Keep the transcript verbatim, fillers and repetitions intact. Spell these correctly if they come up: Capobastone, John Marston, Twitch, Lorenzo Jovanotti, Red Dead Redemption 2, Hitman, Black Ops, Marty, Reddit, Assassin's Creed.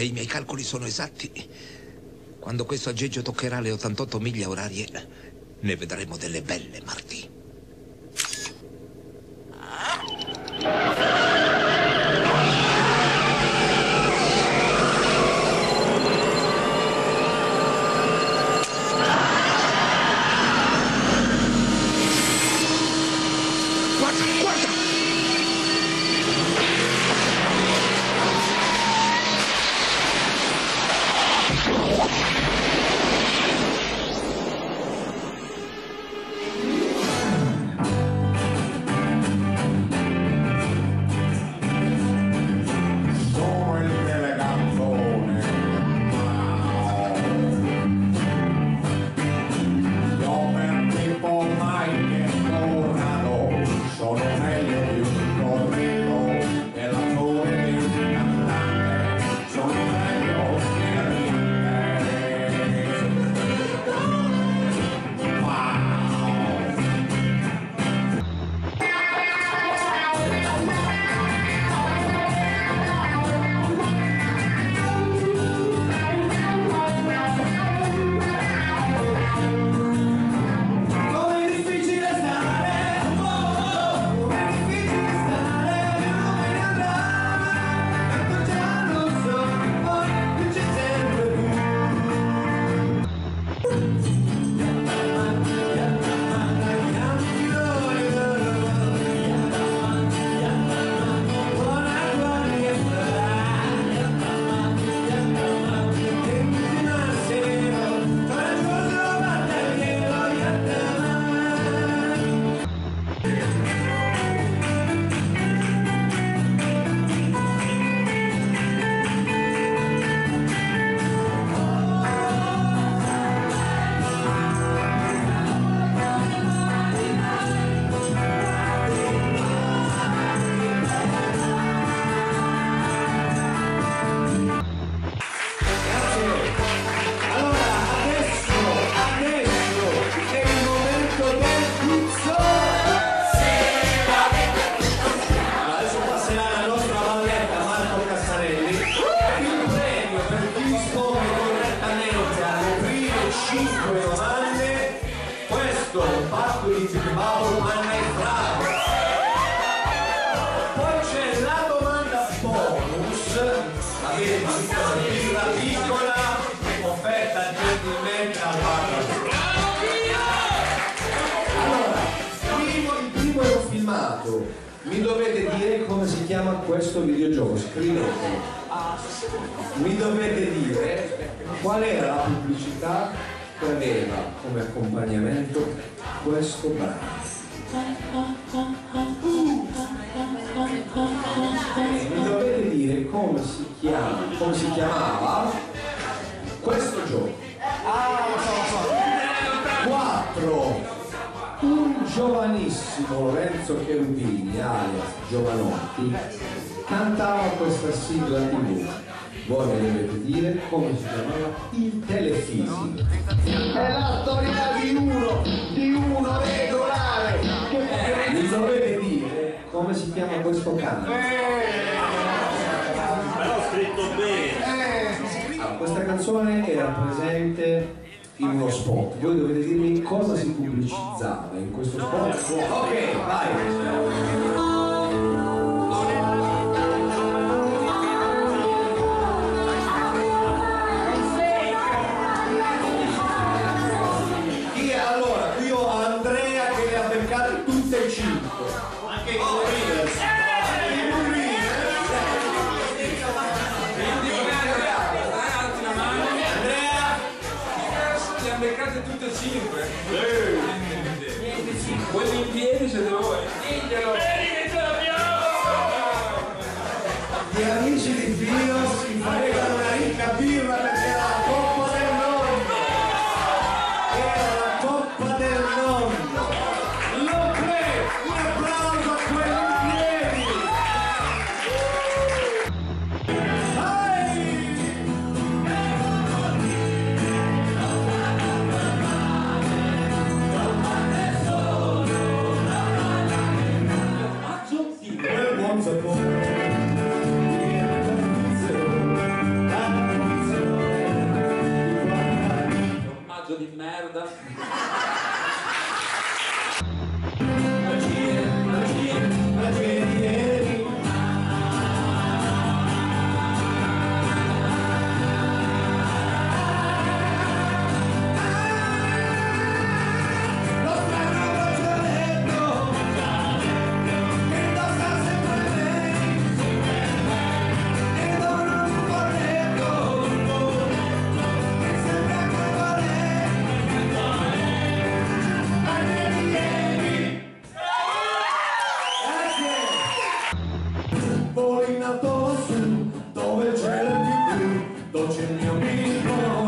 se i miei calcoli sono esatti, quando questo aggeggio toccherà le ottantotto miglia orarie, ne vedremo delle belle, Marty. Mi dovete dire come si chiama questo videogioco, scrivetelo. Mi dovete dire qual era la pubblicità che aveva come accompagnamento questo brano. Mi dovete dire come si chiama, come si chiamava questo gioco. Ah, lo so, lo so. quattro Un giovanissimo Lorenzo Jovanotti cantava questa sigla tivù. Voi mi dovete dire come si chiamava il telefilm. È la storia di uno, di uno regolare. Eh, mi dovete dire come si chiama questo canto. Però ho scritto bene. Questa canzone era presente in uno spot. Voi dovete dirmi cosa si pubblicizzava in questo spot. Ok, vai! Quelli in piedi siete voi, diglielo! Vieni che ce l'abbiamo! Gli amici di Dio si fregano una ricca birra perché era la coppa del mondo! Era la coppa del mondo! Lo credo! Un applauso a quelli in piedi! Once upon a time, il mio amico.